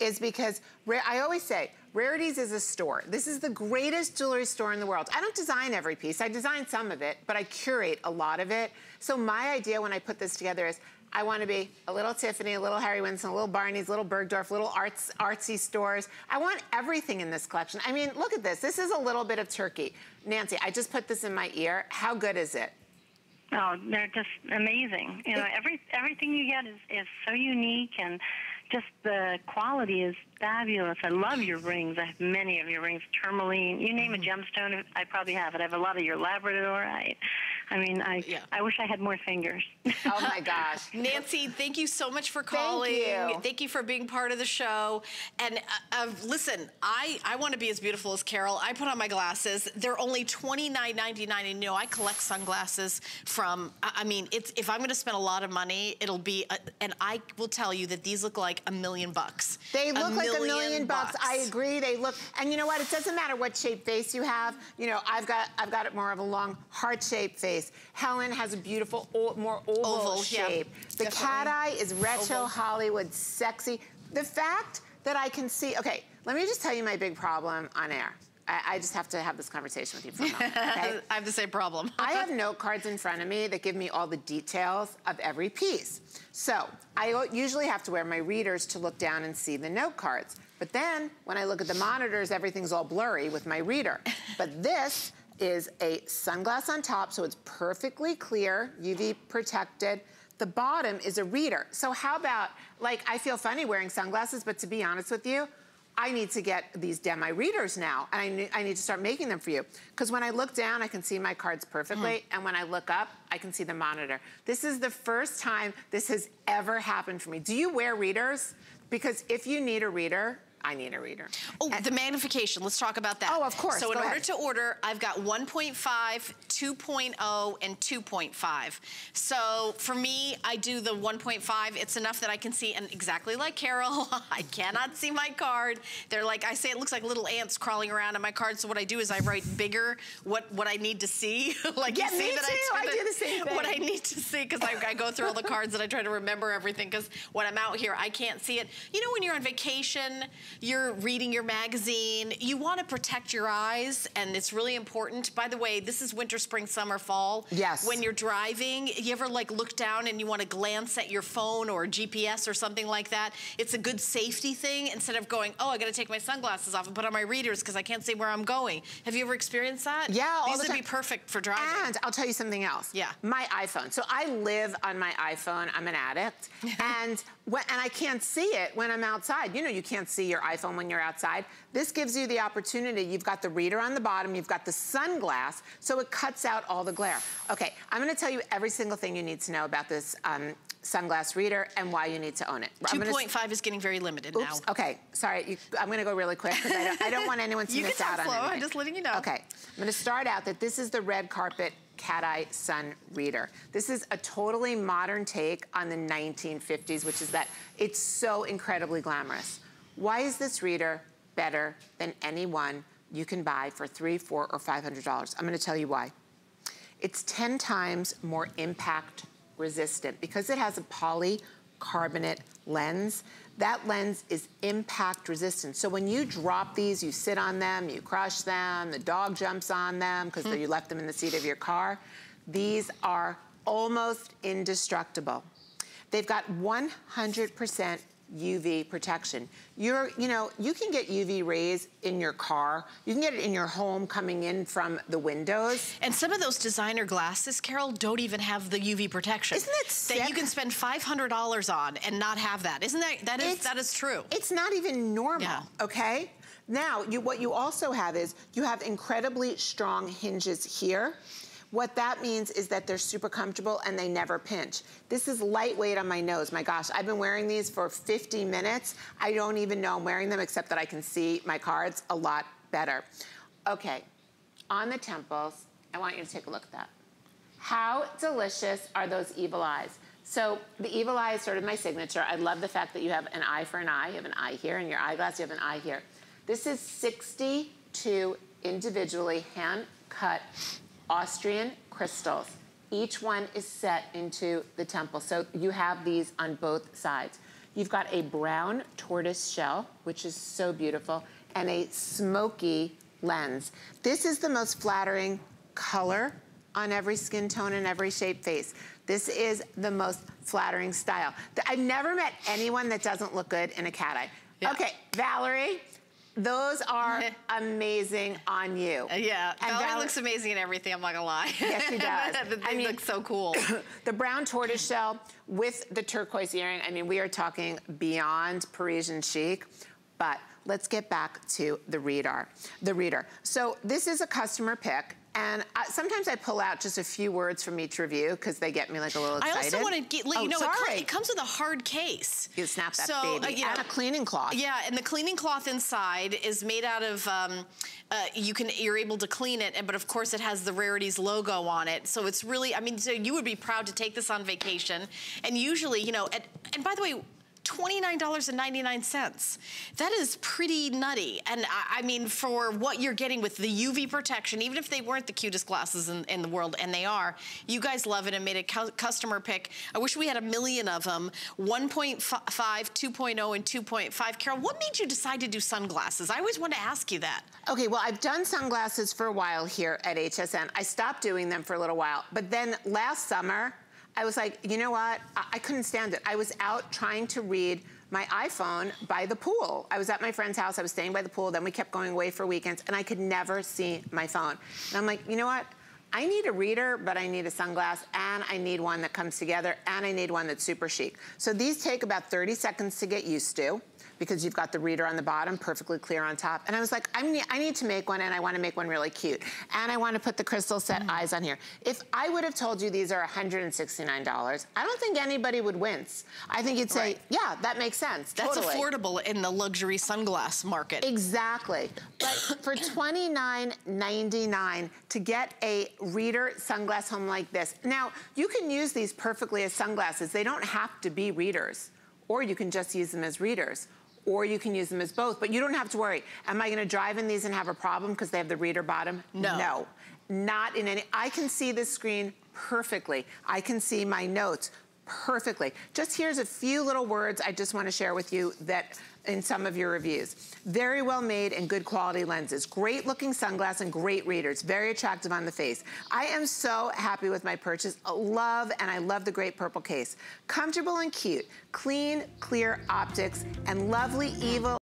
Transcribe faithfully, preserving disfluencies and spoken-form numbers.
is because I always say, Rarities is a store. This is the greatest jewelry store in the world. I don't design every piece. I design some of it, but I curate a lot of it. So my idea when I put this together is I want to be a little Tiffany, a little Harry Winston, a little Barney's, a little Bergdorf, little arts, artsy stores. I want everything in this collection. I mean, look at this. This is a little bit of turkey. Nancy, I just put this in my ear. How good is it? Oh, they're just amazing. You know, every everything you get is, is so unique, and just the quality is fabulous. I love your rings. I have many of your rings, tourmaline. You name a gemstone, I probably have it. I have a lot of your Labrador. I, I mean, I yeah. I wish I had more fingers. Oh, my gosh. Nancy, thank you so much for calling. Thank you. Thank you for being part of the show. And uh, uh, listen, I, I want to be as beautiful as Carol. I put on my glasses. They're only twenty-nine ninety-nine. And, you know, I collect sunglasses from, I mean, it's if I'm going to spend a lot of money, it'll be, a, and I will tell you that these look like a million bucks. They look like a million bucks. I agree. They look, and you know what? It doesn't matter what shaped face you have. You know, I've got, I've got it more of a long, heart-shaped face. Helen has a beautiful, old, more oval, oval shape. Yeah, the definitely. Cat eye is retro, oval. Hollywood, sexy. The fact that I can see. Okay, let me just tell you my big problem on air. I, I just have to have this conversation with you for a moment. Okay? I have the same problem. I have note cards in front of me that give me all the details of every piece. So I usually have to wear my readers to look down and see the note cards. But then when I look at the monitors, everything's all blurry with my reader. But this is a sunglass on top, so it's perfectly clear, U V protected. The bottom is a reader. So how about, like, I feel funny wearing sunglasses, but to be honest with you, I need to get these demi readers now, and I, ne I need to start making them for you. Because when I look down, I can see my cards perfectly, mm. and when I look up, I can see the monitor. This is the first time this has ever happened for me. Do you wear readers? Because if you need a reader, I need a reader. Oh, and the magnification. Let's talk about that. Oh, of course. So in order to order, I've got one point five, two point oh, and two point five. So for me, I do the one point five. It's enough that I can see, and exactly like Carol, I cannot see my card. They're like, I say it looks like little ants crawling around on my card. So what I do is I write bigger what, what I need to see. like yeah, you see me that too. I, I do the same thing. What I need to see, because I, I go through all the cards and I try to remember everything, because when I'm out here, I can't see it. You know, when you're on vacation, you're reading your magazine, you want to protect your eyes, and it's really important. By the way, this is winter, spring, summer, fall. Yes. When you're driving, you ever like look down and you want to glance at your phone or G P S or something like that? It's a good safety thing, instead of going, oh, I got to take my sunglasses off and put on my readers because I can't see where I'm going. Have you ever experienced that? Yeah, all the time. These would be perfect for driving. And I'll tell you something else. Yeah. My iPhone. So I live on my iPhone. I'm an addict. and when, and I can't see it when I'm outside. You know, you can't see your iPhone when you're outside. This gives you the opportunity. You've got the reader on the bottom, you've got the sunglass, so it cuts out all the glare. Okay, I'm gonna tell you every single thing you need to know about this um, sunglass reader and why you need to own it. two point five is getting very limited oops, now. Okay, sorry, you, I'm gonna go really quick because I don't, I don't want anyone to miss out on anything. You can tell, I'm just letting you know. Okay, I'm gonna start out that this is the red carpet cat eye sun reader. This is a totally modern take on the nineteen fifties, which is that it's so incredibly glamorous. Why is this reader better than any one you can buy for three, four, or five hundred dollars? I'm going to tell you why. It's ten times more impact resistant because it has a polycarbonate lens. That lens is impact resistant. So when you drop these, you sit on them, you crush them, the dog jumps on them because mm. you left them in the seat of your car. These are almost indestructible. They've got one hundred percent. U V protection. You're, you know, you can get U V rays in your car. You can get it in your home coming in from the windows. And some of those designer glasses, Carol, don't even have the U V protection. Isn't that sick? That you can spend five hundred dollars on and not have that. Isn't that, that is, that is true. It's not even normal, yeah. okay? Now, you, what you also have is you have incredibly strong hinges here. What that means is that they're super comfortable and they never pinch. This is lightweight on my nose. My gosh, I've been wearing these for fifty minutes. I don't even know I'm wearing them, except that I can see my cards a lot better. Okay, on the temples, I want you to take a look at that. How delicious are those evil eyes? So the evil eye is sort of my signature. I love the fact that you have an eye for an eye. You have an eye here, and your eyeglass, you have an eye here. This is sixty-two individually hand-cut Austrian crystals. Each one is set into the temple. So you have these on both sides. You've got a brown tortoise shell, which is so beautiful, and a smoky lens. This is the most flattering color on every skin tone and every shape face. This is the most flattering style. I've never met anyone that doesn't look good in a cat eye. Yeah. Okay, Valerie, those are amazing on you. Uh, yeah, and Valerie, Valerie looks amazing in everything, I'm not gonna lie. Yes, she does. the I mean, looks so cool. The brown tortoise shell with the turquoise earring, I mean, we are talking beyond Parisian chic, but let's get back to the reader. The reader. So this is a customer pick. And I, sometimes I pull out just a few words from each review because they get me like a little excited. I also want to get, oh, you know, sorry. It, it comes with a hard case. You snap that so, baby. Uh, yeah. And a cleaning cloth. Yeah, and the cleaning cloth inside is made out of, um, uh, you can, you're able to clean it, but of course it has the Rarities logo on it. So it's really, I mean, so you would be proud to take this on vacation. And usually, you know, at, and by the way, twenty-nine ninety-nine. That is pretty nutty. And I, I mean, for what you're getting with the U V protection, even if they weren't the cutest glasses in, in the world, and they are, you guys love it and made a cu customer pick. I wish we had a million of them. one point five, two point oh, and two point five. Carol, what made you decide to do sunglasses? I always want to ask you that. Okay, well, I've done sunglasses for a while here at H S N. I stopped doing them for a little while. But then last summer, I was like, you know what? I, I couldn't stand it. I was out trying to read my iPhone by the pool. I was at my friend's house. I was staying by the pool. Then we kept going away for weekends, and I could never see my phone. And I'm like, you know what? I need a reader, but I need a sunglass, and I need one that comes together, and I need one that's super chic. So these take about thirty seconds to get used to, because you've got the reader on the bottom, perfectly clear on top. And I was like, I'm ne I need to make one, and I wanna make one really cute. And I wanna put the crystal set mm. eyes on here. If I would have told you these are one hundred sixty-nine dollars, I don't think anybody would wince. I think you'd say, right. yeah, that makes sense, that's totally affordable in the luxury sunglass market. Exactly, but for twenty-nine ninety-nine to get a reader sunglass home like this. Now, you can use these perfectly as sunglasses. They don't have to be readers, or you can just use them as readers, or you can use them as both, but you don't have to worry. Am I gonna drive in these and have a problem because they have the reader bottom? No. No, not in any, I can see this screen perfectly. I can see my notes perfectly. Just here's a few little words I just wanna share with you that in some of your reviews. Very well made and good quality lenses. Great looking sunglass and great readers. Very attractive on the face. I am so happy with my purchase. Love, and I love the great purple case. Comfortable and cute. Clean, clear optics and lovely evil.